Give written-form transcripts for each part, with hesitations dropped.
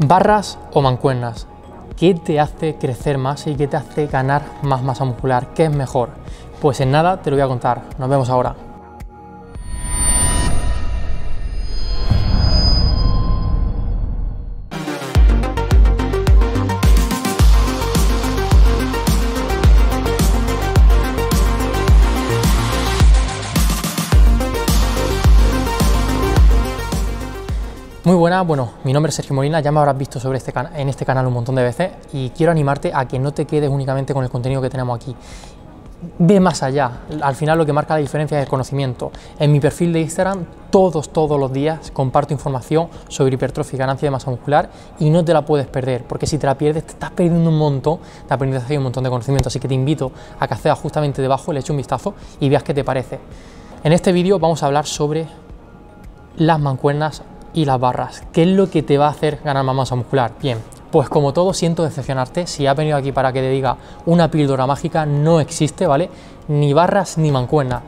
Barras o mancuernas, ¿qué te hace crecer más y qué te hace ganar más masa muscular? ¿Qué es mejor? Pues en nada te lo voy a contar, nos vemos ahora. Muy buenas, bueno, mi nombre es Sergio Molina, ya me habrás visto en este canal un montón de veces y quiero animarte a que no te quedes únicamente con el contenido que tenemos aquí. Ve más allá, al final lo que marca la diferencia es el conocimiento. En mi perfil de Instagram todos los días comparto información sobre hipertrofia y ganancia de masa muscular y no te la puedes perder, porque si te la pierdes te estás perdiendo un montón de aprendizaje y un montón de conocimiento, así que te invito a que accedas justamente debajo, le eches un vistazo y veas qué te parece. En este vídeo vamos a hablar sobre las mancuernas y las barras. ¿Qué es lo que te va a hacer ganar más masa muscular? Bien, pues como todo, siento decepcionarte. Si has venido aquí para que te diga una píldora mágica, no existe, ¿vale? Ni barras ni mancuernas.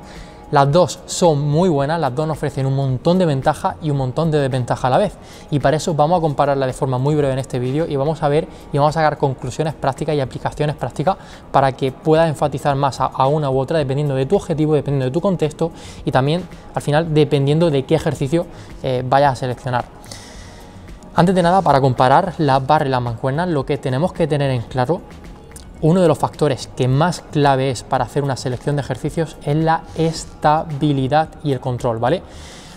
Las dos son muy buenas, las dos nos ofrecen un montón de ventajas y un montón de desventajas a la vez. Y para eso vamos a compararla de forma muy breve en este vídeo y vamos a ver y vamos a sacar conclusiones prácticas y aplicaciones prácticas para que puedas enfatizar más a una u otra dependiendo de tu objetivo, dependiendo de tu contexto y también al final dependiendo de qué ejercicio vayas a seleccionar. Antes de nada, para comparar las barras y las mancuernas, lo que tenemos que tener en claro, uno de los factores que más clave es para hacer una selección de ejercicios es la estabilidad y el control, ¿vale?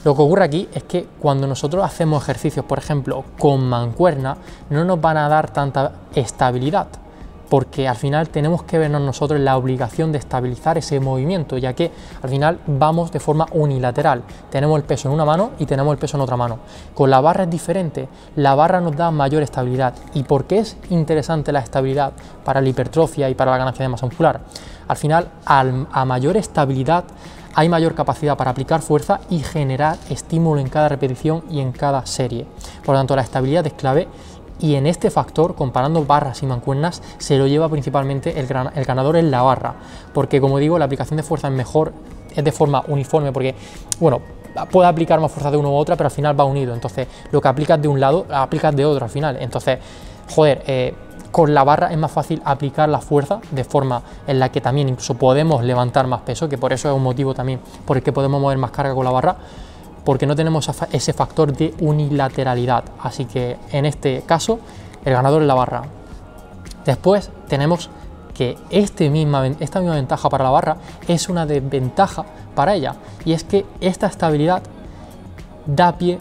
Lo que ocurre aquí es que cuando nosotros hacemos ejercicios, por ejemplo, con mancuerna, no nos van a dar tanta estabilidad, porque al final tenemos que vernos nosotros la obligación de estabilizar ese movimiento, ya que al final vamos de forma unilateral, tenemos el peso en una mano y tenemos el peso en otra mano. Con la barra es diferente, la barra nos da mayor estabilidad. ¿Y por qué es interesante la estabilidad para la hipertrofia y para la ganancia de masa muscular? Al final, a mayor estabilidad hay mayor capacidad para aplicar fuerza y generar estímulo en cada repetición y en cada serie. Por lo tanto, la estabilidad es clave. Y en este factor, comparando barras y mancuernas, se lo lleva principalmente el ganador en la barra, porque como digo, la aplicación de fuerza es mejor, es de forma uniforme, porque bueno, puede aplicar más fuerza de uno u otra, pero al final va unido, entonces lo que aplicas de un lado, aplicas de otro al final, entonces, joder, con la barra es más fácil aplicar la fuerza de forma en la que también incluso podemos levantar más peso, que por eso es un motivo también por el que podemos mover más carga con la barra, porque no tenemos ese factor de unilateralidad, así que en este caso el ganador es la barra. Después tenemos que esta misma ventaja para la barra es una desventaja para ella, y es que esta estabilidad da pie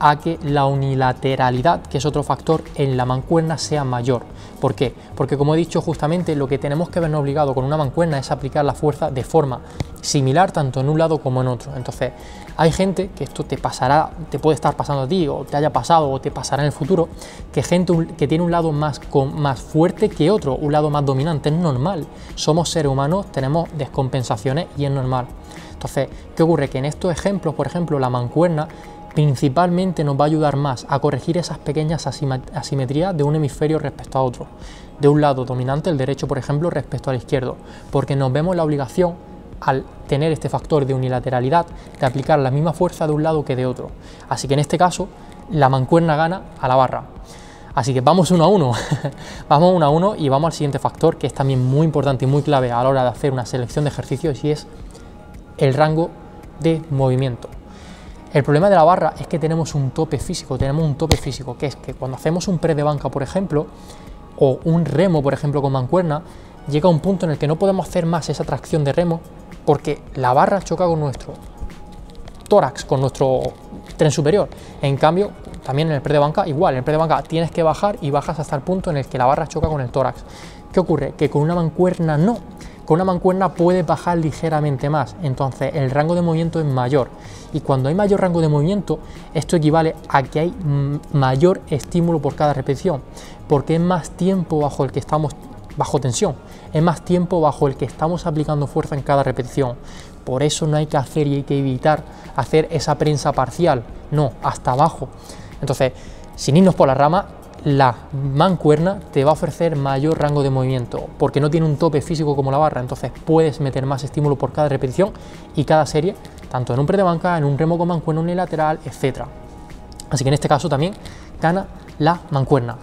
a que la unilateralidad, que es otro factor en la mancuerna, sea mayor. ¿Por qué? Porque como he dicho justamente, lo que tenemos que vernos obligado con una mancuerna es aplicar la fuerza de forma similar tanto en un lado como en otro. Entonces, hay gente, que esto te pasará, te puede estar pasando a ti o te haya pasado o te pasará en el futuro, que gente que tiene un lado más fuerte que otro, un lado más dominante, es normal. Somos seres humanos, tenemos descompensaciones y es normal. Entonces, ¿qué ocurre? Que en estos ejemplos, por ejemplo, la mancuerna principalmente nos va a ayudar más a corregir esas pequeñas asimetrías de un hemisferio respecto a otro, de un lado dominante, el derecho por ejemplo, respecto al izquierdo, porque nos vemos la obligación, al tener este factor de unilateralidad, de aplicar la misma fuerza de un lado que de otro, así que en este caso la mancuerna gana a la barra. Así que vamos uno a uno, vamos uno a uno y vamos al siguiente factor, que es también muy importante y muy clave a la hora de hacer una selección de ejercicios, y es el rango de movimiento. El problema de la barra es que tenemos un tope físico, que es que cuando hacemos un press de banca, por ejemplo, o un remo, por ejemplo, con mancuerna, llega un punto en el que no podemos hacer más esa tracción de remo porque la barra choca con nuestro tórax, con nuestro tren superior. En cambio, también en el press de banca, igual, en el press de banca tienes que bajar y bajas hasta el punto en el que la barra choca con el tórax. ¿Qué ocurre? Que con una mancuerna no. Con una mancuerna puede bajar ligeramente más, entonces el rango de movimiento es mayor, y cuando hay mayor rango de movimiento esto equivale a que hay mayor estímulo por cada repetición, porque es más tiempo bajo el que estamos bajo tensión, es más tiempo bajo el que estamos aplicando fuerza en cada repetición. Por eso no hay que hacer y hay que evitar hacer esa prensa parcial, no, hasta abajo. Entonces, sin irnos por la rama, la mancuerna te va a ofrecer mayor rango de movimiento porque no tiene un tope físico como la barra, entonces puedes meter más estímulo por cada repetición y cada serie, tanto en un press de banca, en un remo con mancuerna unilateral, etc. Así que en este caso también gana la mancuerna.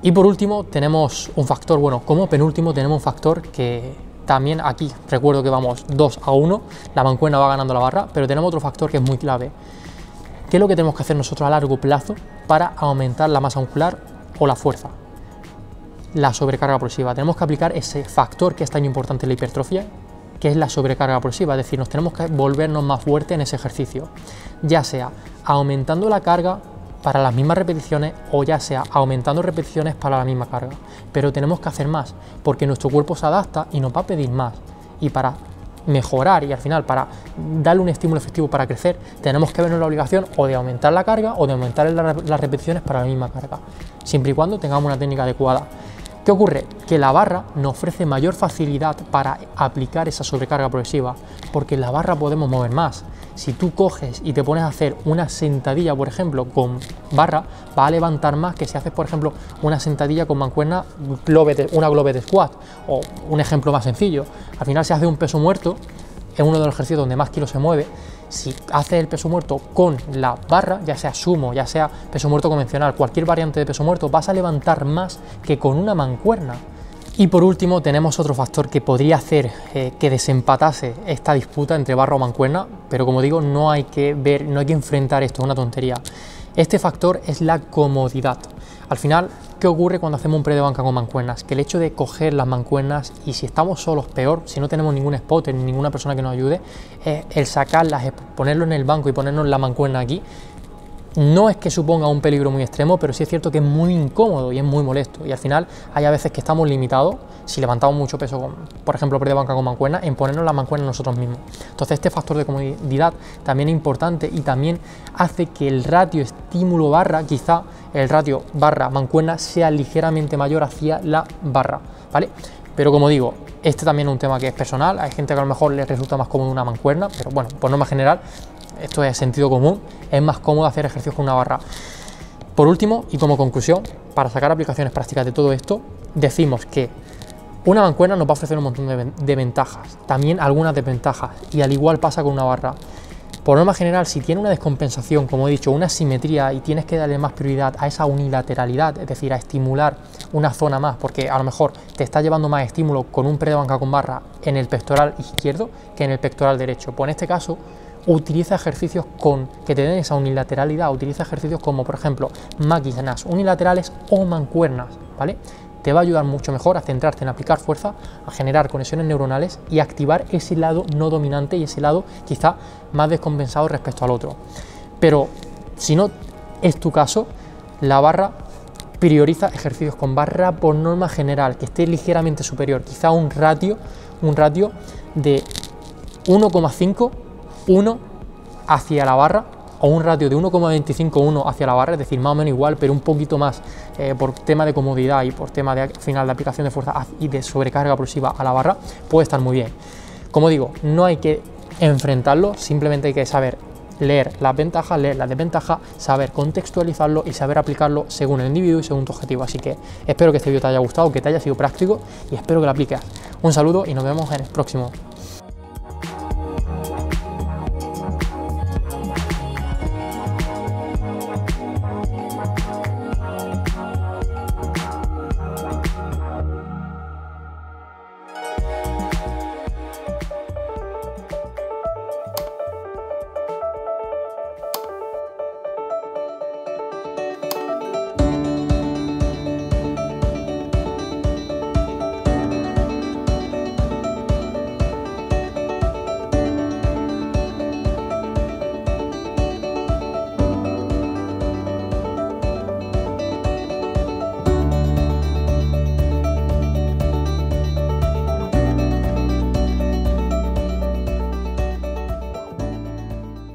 Y por último tenemos un factor, bueno, como penúltimo tenemos un factor que también aquí recuerdo que vamos 2-1, la mancuerna va ganando la barra, pero tenemos otro factor que es muy clave. ¿Qué es lo que tenemos que hacer nosotros a largo plazo para aumentar la masa muscular o la fuerza? La sobrecarga progresiva. Tenemos que aplicar ese factor que es tan importante en la hipertrofia, que es la sobrecarga progresiva, es decir, nos tenemos que volvernos más fuertes en ese ejercicio, ya sea aumentando la carga para las mismas repeticiones o ya sea aumentando repeticiones para la misma carga, pero tenemos que hacer más, porque nuestro cuerpo se adapta y nos va a pedir más, y para mejorar y al final para darle un estímulo efectivo para crecer, tenemos que vernos la obligación o de aumentar la carga o de aumentar las repeticiones para la misma carga, siempre y cuando tengamos una técnica adecuada. ¿Qué ocurre? Que la barra nos ofrece mayor facilidad para aplicar esa sobrecarga progresiva, porque en la barra podemos mover más. Si tú coges y te pones a hacer una sentadilla, por ejemplo, con barra, va a levantar más que si haces, por ejemplo, una sentadilla con mancuerna, una globet squat, o un ejemplo más sencillo. Al final, si haces un peso muerto, es uno de los ejercicios donde más kilos se mueve. Si haces el peso muerto con la barra, ya sea sumo, ya sea peso muerto convencional, cualquier variante de peso muerto, vas a levantar más que con una mancuerna. Y por último tenemos otro factor que podría hacer que desempatase esta disputa entre barra o mancuerna, pero como digo, no hay que enfrentar esto, es una tontería. Este factor es la comodidad. Al final, ¿qué ocurre cuando hacemos un pre de banca con mancuernas? Que el hecho de coger las mancuernas, y si estamos solos peor, si no tenemos ningún spotter ni ninguna persona que nos ayude, el sacarlas, ponerlo en el banco y ponernos la mancuerna aquí, no es que suponga un peligro muy extremo, pero sí es cierto que es muy incómodo y es muy molesto, y al final hay a veces que estamos limitados, si levantamos mucho peso, por ejemplo pre de banca con mancuerna, en ponernos la mancuerna nosotros mismos. Entonces este factor de comodidad también es importante y también hace que el ratio estímulo-barra, quizá el ratio barra-mancuerna sea ligeramente mayor hacia la barra, ¿vale? Pero como digo, este también es un tema que es personal, hay gente que a lo mejor les resulta más cómodo una mancuerna, pero bueno, por norma general, esto es sentido común, es más cómodo hacer ejercicios con una barra. Por último, y como conclusión, para sacar aplicaciones prácticas de todo esto, decimos que una mancuerna nos va a ofrecer un montón de ventajas, también algunas desventajas, y al igual pasa con una barra. Por norma general, si tiene una descompensación, como he dicho, una asimetría, y tienes que darle más prioridad a esa unilateralidad, es decir, a estimular una zona más, porque a lo mejor te está llevando más estímulo con un pre de banca con barra en el pectoral izquierdo que en el pectoral derecho. Pues en este caso, utiliza ejercicios que te den esa unilateralidad, utiliza ejercicios como, por ejemplo, máquinas unilaterales o mancuernas, ¿vale? Te va a ayudar mucho mejor a centrarte en aplicar fuerza, a generar conexiones neuronales y a activar ese lado no dominante y ese lado quizá más descompensado respecto al otro. Pero si no es tu caso, la barra prioriza ejercicios con barra por norma general, que esté ligeramente superior, quizá un ratio de 1,5, 1 hacia la barra, o un ratio de 1,25-1 hacia la barra, es decir, más o menos igual, pero un poquito más por tema de comodidad y por tema de, al final, de aplicación de fuerza y de sobrecarga progresiva a la barra, puede estar muy bien. Como digo, no hay que enfrentarlo, simplemente hay que saber leer las ventajas, leer las desventajas, saber contextualizarlo y saber aplicarlo según el individuo y según tu objetivo. Así que espero que este vídeo te haya gustado, que te haya sido práctico y espero que lo apliques. Un saludo y nos vemos en el próximo.